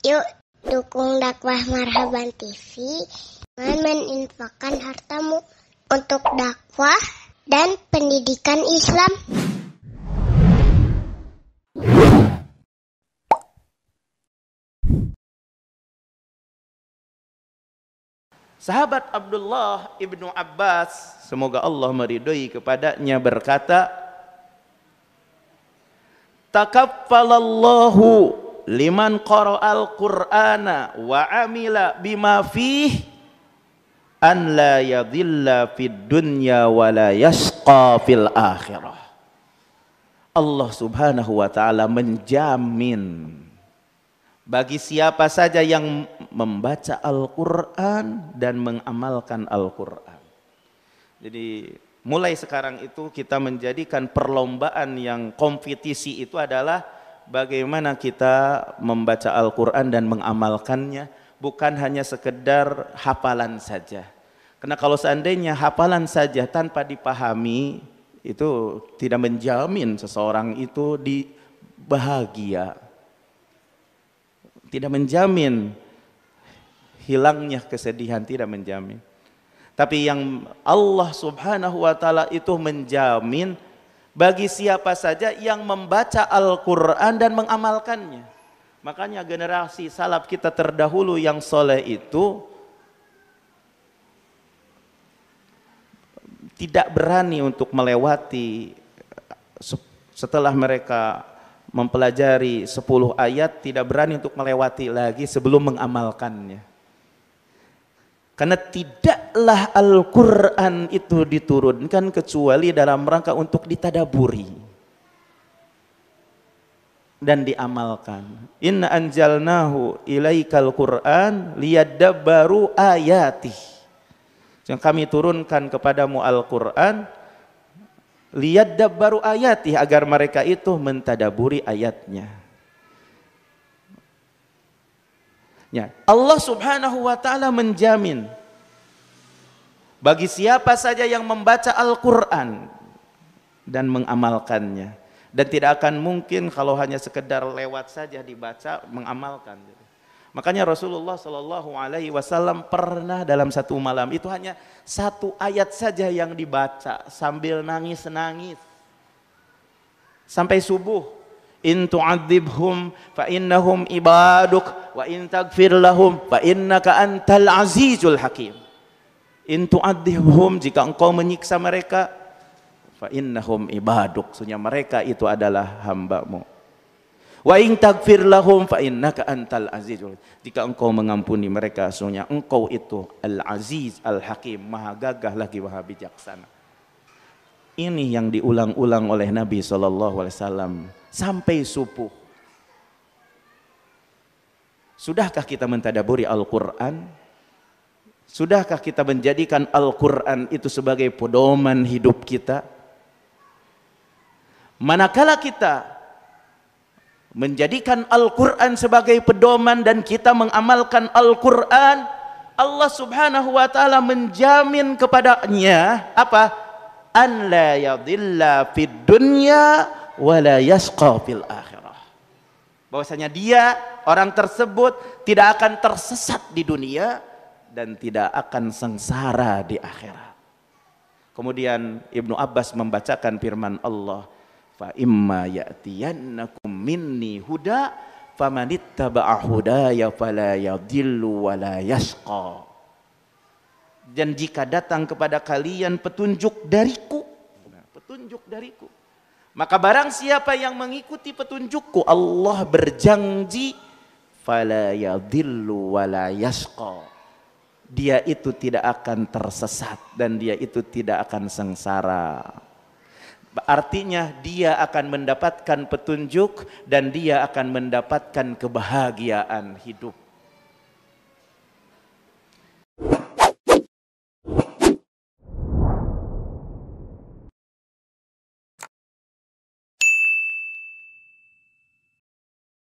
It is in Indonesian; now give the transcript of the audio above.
Yuk dukung Dakwah Marhaban TV dengan menginfakkan hartamu untuk dakwah dan pendidikan Islam. Sahabat Abdullah ibnu Abbas, semoga Allah meridhoi kepadanya, berkata, Takaffalallahu Man qara'al Al-Qur'ana wa'amila bima fih an la yadhilla fid dunya wa la yasqa fil akhirah. Allah subhanahu wa ta'ala menjamin bagi siapa saja yang membaca Al-Qur'an dan mengamalkan Al-Qur'an. Jadi mulai sekarang itu kita menjadikan perlombaan yang kompetisi itu adalah bagaimana kita membaca Al-Qur'an dan mengamalkannya, bukan hanya sekedar hafalan saja. Karena kalau seandainya hafalan saja tanpa dipahami, itu tidak menjamin seseorang itu bahagia. Tidak menjamin hilangnya kesedihan, tidak menjamin. Tapi yang Allah subhanahu wa ta'ala itu menjamin bagi siapa saja yang membaca Al-Quran dan mengamalkannya. Makanya generasi salaf kita terdahulu yang soleh itu tidak berani untuk melewati, setelah mereka mempelajari 10 ayat tidak berani untuk melewati lagi sebelum mengamalkannya. Karena tidaklah Al-Qur'an itu diturunkan kecuali dalam rangka untuk ditadaburi dan diamalkan. Inna anjalnahu ilayka quran baru ayatih. Yang kami turunkan kepadamu Al-Qur'an liyadabbaru ayatih, agar mereka itu mentadaburi ayatnya. Ya, Allah subhanahu wa ta'ala menjamin bagi siapa saja yang membaca Al-Quran dan mengamalkannya. Dan tidak akan mungkin kalau hanya sekedar lewat saja dibaca, mengamalkan. Makanya Rasulullah Shallallahu Alaihi Wasallam pernah dalam satu malam itu hanya satu ayat saja yang dibaca sambil nangis-nangis sampai subuh. In tu'adzibhum fa innahum ibaduk wa in taghfir lahum fa innaka antal azizul h. In tu'adzibhum, jika engkau menyiksa mereka, fa innahum ibaduk, maksudnya mereka itu adalah hambamu. Wa in taghfir lahum fa innaka antal azizul h. Jika engkau mengampuni mereka, sesungguhnya engkau itu Al Aziz, Al Hakim, Maha Gagah lagi Maha Bijaksana. Ini yang diulang-ulang oleh Nabi Shallallahu Alaihi Wasallam sampai subuh. Sudahkah kita mentadaburi Al-Qur'an? Sudahkah kita menjadikan Al-Qur'an itu sebagai pedoman hidup kita? Manakala kita menjadikan Al-Quran sebagai pedoman dan kita mengamalkan Al-Quran, Allah subhanahu wa ta'ala menjamin kepadanya apa? An la yadhilla fid dunya wa la yasqa fil akhirah. Bahwasanya dia, orang tersebut, tidak akan tersesat di dunia dan tidak akan sengsara di akhirat. Kemudian Ibnu Abbas membacakan firman Allah, fa imma ya'tiyannakum minni huda famanittaba'a hudaya fala yadhillu wa la yasqa. Dan jika datang kepada kalian petunjuk dariku, maka barang siapa yang mengikuti petunjukku, Allah berjanji fala yadhillu wa la yasqa, dia itu tidak akan tersesat dan dia itu tidak akan sengsara. Artinya dia akan mendapatkan petunjuk dan dia akan mendapatkan kebahagiaan hidup.